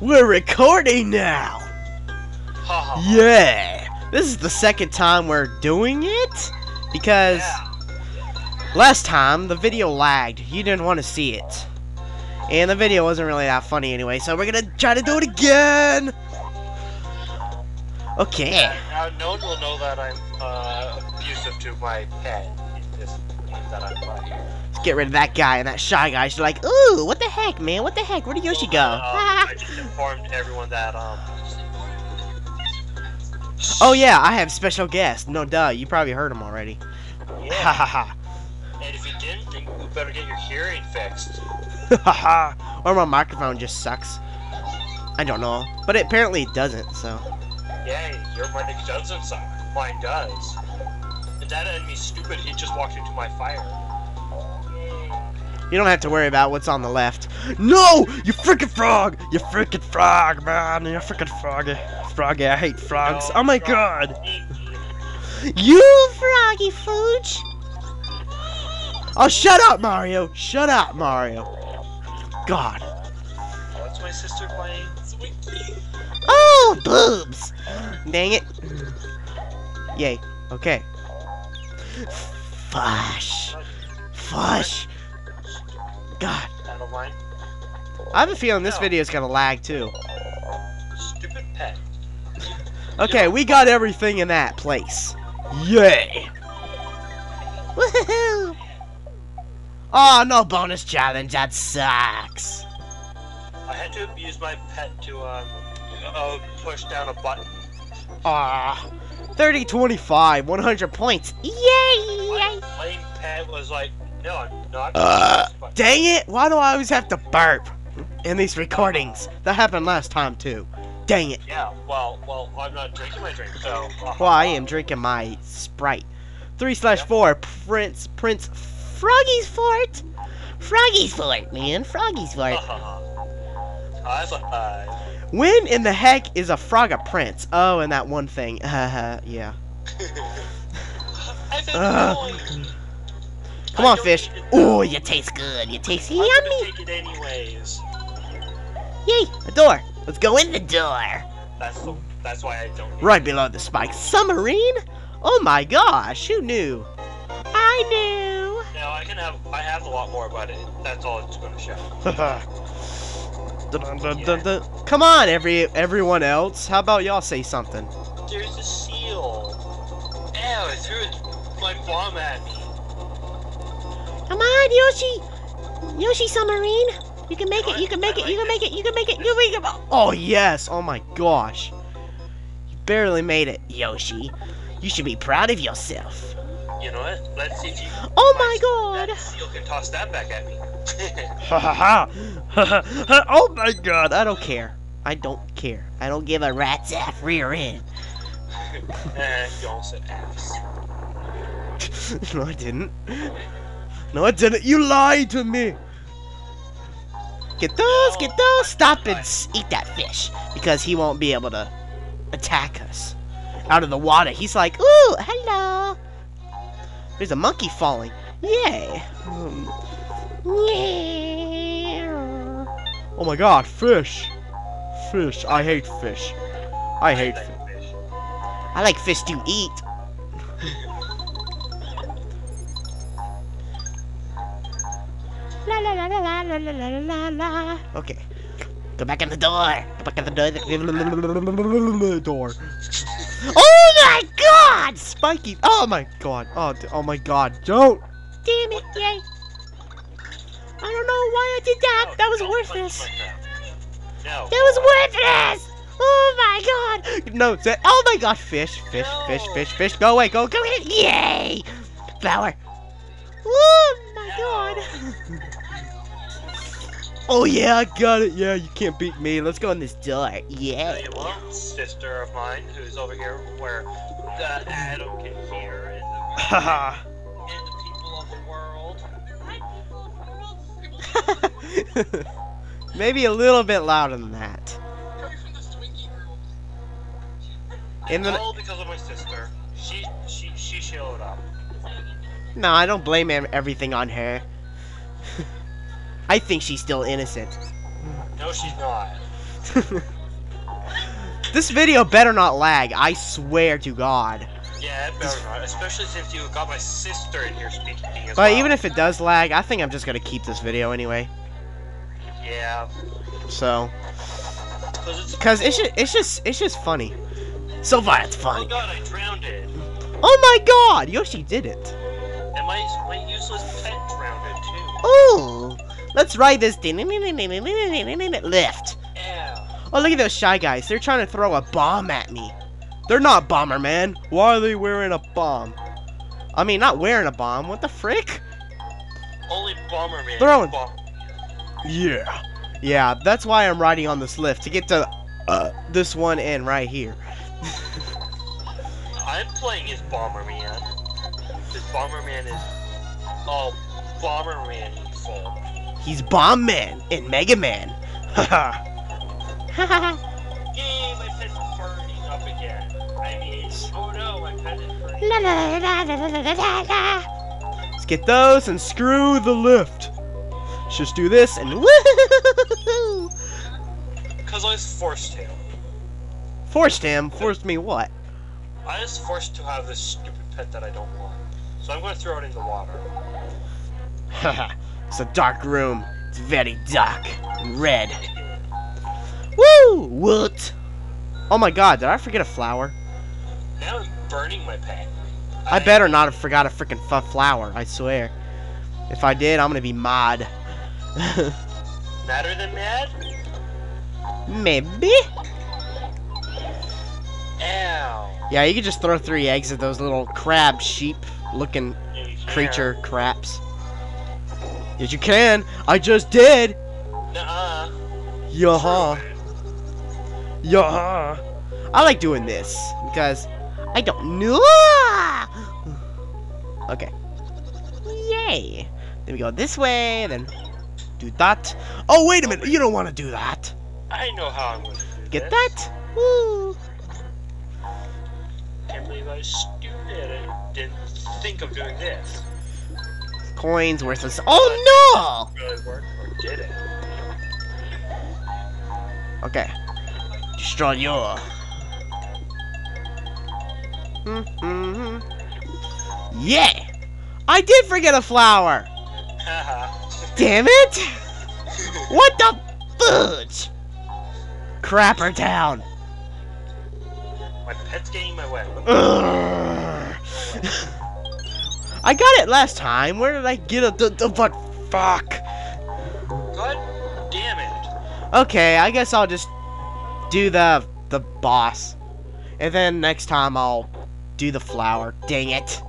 We're recording now! Yeah! This is the second time we're doing it? Because last time the video lagged. You didn't want to see it. And the video wasn't really that funny anyway, so we're gonna try to do it again! Okay. Yeah, now no one will know that I'm abusive to my pet. Let's get rid of that guy and that shy guy. She's like, ooh, what the heck, man? What the heck? Where did Yoshi go? I just informed everyone that, Oh, yeah, I have special guests. No, duh, you probably heard him already. Yeah. And if you didn't, then you better get your hearing fixed. Or my microphone just sucks. I don't know. But it apparently doesn't, so. Yeah, your mic doesn't suck. Mine does. That enemy's stupid, he just walked into my fire. You don't have to worry about what's on the left. No! You freaking frog! You freaking frog, man! You freaking froggy. Froggy, I hate frogs. No, oh my god! You froggy fooch! Oh, shut up, Mario! Shut up, Mario! God. What's my sister playing? Swinky. Oh, boobs! Dang it. Yay. Okay. Fush. Fush. God. I have a feeling this video is going to lag too. Stupid pet. Okay, we got everything in that place. Yay. Woohoo. Oh, no bonus challenge. That sucks. I had to abuse my pet to push down a button. Ah. 30, 25, 100 points. Yay! My lame pet was like, no, I'm not. Dang it! Why do I always have to burp in these recordings? That happened last time too. Dang it. Yeah, well, I'm not drinking my drink, so. Well, I am drinking my Sprite. 3/4, Prince, Froggy's Fort. Froggy's Fort, man, Froggy's Fort. When in the heck is a frog a prince? Oh, and that one thing. Yeah. Come on, fish. Oh, you taste good. You taste yummy. I'm gonna take it anyways. Yay, a door. Let's go in the door. That's why I don't. Right below the spike. Submarine? Oh my gosh, who knew? I knew. Now I have a lot more, but that's all it's gonna show. Yeah. Come on, everyone else. How about y'all say something? There's a seal. Ow, it threw my bomb at me. Come on, Yoshi. Yoshi submarine. You can make it. You can make it. You can make it. You can make it. You can make it. Oh yes. Oh my gosh. You barely made it, Yoshi. You should be proud of yourself. You know what? Let's see if you. Oh my god. That seal can toss that back at me. Ha ha ha! Oh my god, I don't care. I don't care. I don't give a rat's ass rear end. Y'all said ass. No, I didn't. No, I didn't. You lied to me. Get those, get those. Stop and eat that fish because he won't be able to attack us out of the water. He's like, ooh, hello. There's a monkey falling. Yay. Yeah. Oh my god, fish! Fish, I hate fish. I hate fish. I like fish to eat. La la la la la la la la. Okay. Go back in the door. Go back in the door. Oh my god! Spiky! Oh my god. Oh my god. Don't! Damn it, yay! I don't know why I did that. No, that was worthless. No. That was worthless. Oh my god. No. Say, oh my god. Fish. Fish. No. Fish. Go away. Go. Go ahead. Yay. Flower. Oh my god. Oh yeah, I got it. Yeah, you can't beat me. Let's go in this door. Yeah. Tell you what, sister of mine who's over here where the Adam can hear and the, and the people of the world. Maybe a little bit louder than that. In the all because of my sister. She showed up. No, I don't blame everything on her. I think she's still innocent. No, she's not. This video better not lag, I swear to God. Yeah, it better not, especially since you got my sister in here speaking as well. But even if it does lag, I think I'm just gonna keep this video anyway. Yeah. So. Because it's just funny. So far, it's funny. Oh God, I drowned it. Oh my God, Yoshi did it. And my useless pet drowned it too. Oh, let's ride this lift. Oh, look at those Shy Guys. They're trying to throw a bomb at me. They're not Bomberman. Why are they wearing a bomb? I mean, not wearing a bomb. What the frick? Only Bomberman. Throwing. Yeah. Yeah, that's why I'm riding on this lift. To get to this one end right here. I'm playing as Bomberman. This Bomberman is all Bomberman full. He's Bombman and Mega Man. Haha. Yay, my pet's burning up again. I mean, oh no, my pet is burning up. Let's get those and screw the lift. Let's just do this and woohoo! Because I was forced to. Forced him? Forced me what? I was forced to have this stupid pet that I don't want. So I'm going to throw it in the water. Haha, it's a dark room. It's very dark and red. Woo! What? Oh my God, did I forget a flower? Now I'm burning my pet. I better not have forgot a freaking flower, I swear. If I did, I'm gonna be mad. Madder than mad? Maybe? Ow. Yeah, you could just throw 3 eggs at those little crab sheep looking creature craps. Yes, you can! I just did! Nuh-uh. Yaha. Yaha. I like doing this because I don't know. Okay. Yay. Then we go this way, then do that. Oh, wait a minute. You don't want to do that. I know how I'm going to do Get this. That. Woo. Can't believe I was stupid. I didn't think of doing this. Coins worthless. Oh, no. Really worked or did it? Okay. Destroy your. Yeah! I did forget a flower! Damn it! What the fudge? Crapper Town! My pet's getting my way. I got it last time. Where did I get a what fuck? God damn it. Okay, I guess I'll just do the boss. And then next time I'll do the flower. Dang it.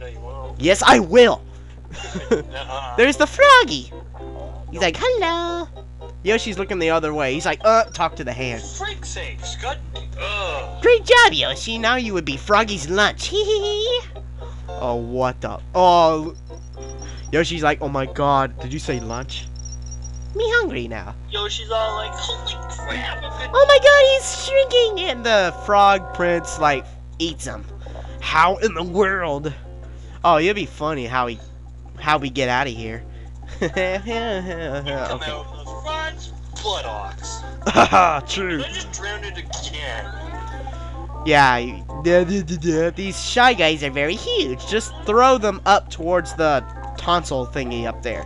No, you won't. Yes, I will. There's the froggy. He's like, hello. Yoshi's looking the other way. He's like, talk to the hand. Freak sakes, God. Great job, Yoshi. Now you would be Froggy's lunch. Hee hee hee. Oh, what the? Oh. Yoshi's like, oh my God. Did you say lunch? Me hungry now. Yoshi's all like, holy crap! Oh my God, he's shrinking! And the frog prince, like, eats him. How in the world? Oh, it'd be funny how we get out of here. You come out with the frog's buttocks. Haha, true. I just drowned it again. Yeah, these Shy Guys are very huge. Just throw them up towards the tonsil thingy up there.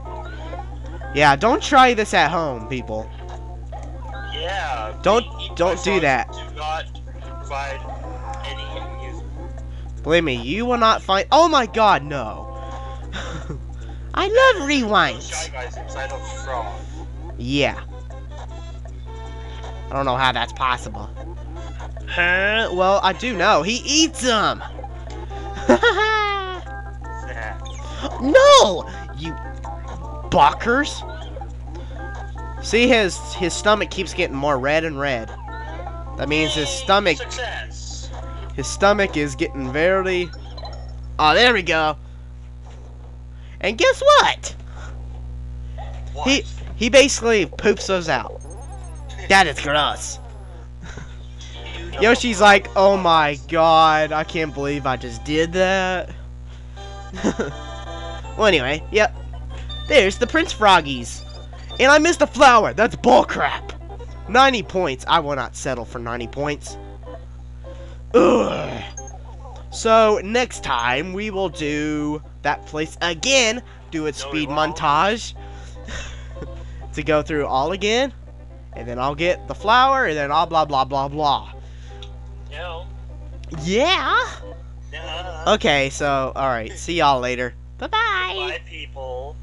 Yeah, don't try this at home, people. Yeah. Don't do that. Do not find any music. Believe me, you will not find. Oh my God, no. I love rewinds. Shy Guys inside of frog. Yeah. I don't know how that's possible. Huh? Well, I do know. He eats them. No, you. Bonkers. See, his stomach keeps getting more red and red. That means his stomach Success. His stomach is getting very Oh, there we go. And guess what? He basically poops those out. That is gross. Yoshi's like, "Oh my God, I can't believe I just did that." Well, anyway, yep. There's the Prince Froggies. And I missed a flower. That's bull crap. 90 points. I will not settle for 90 points. Ugh. So, next time, we will do that place again. Do a speed montage to go through all again. And then I'll get the flower, and then I'll blah, blah, blah, blah. No. Yeah? No. Okay, so, alright. See y'all later. Bye-bye. Bye, people.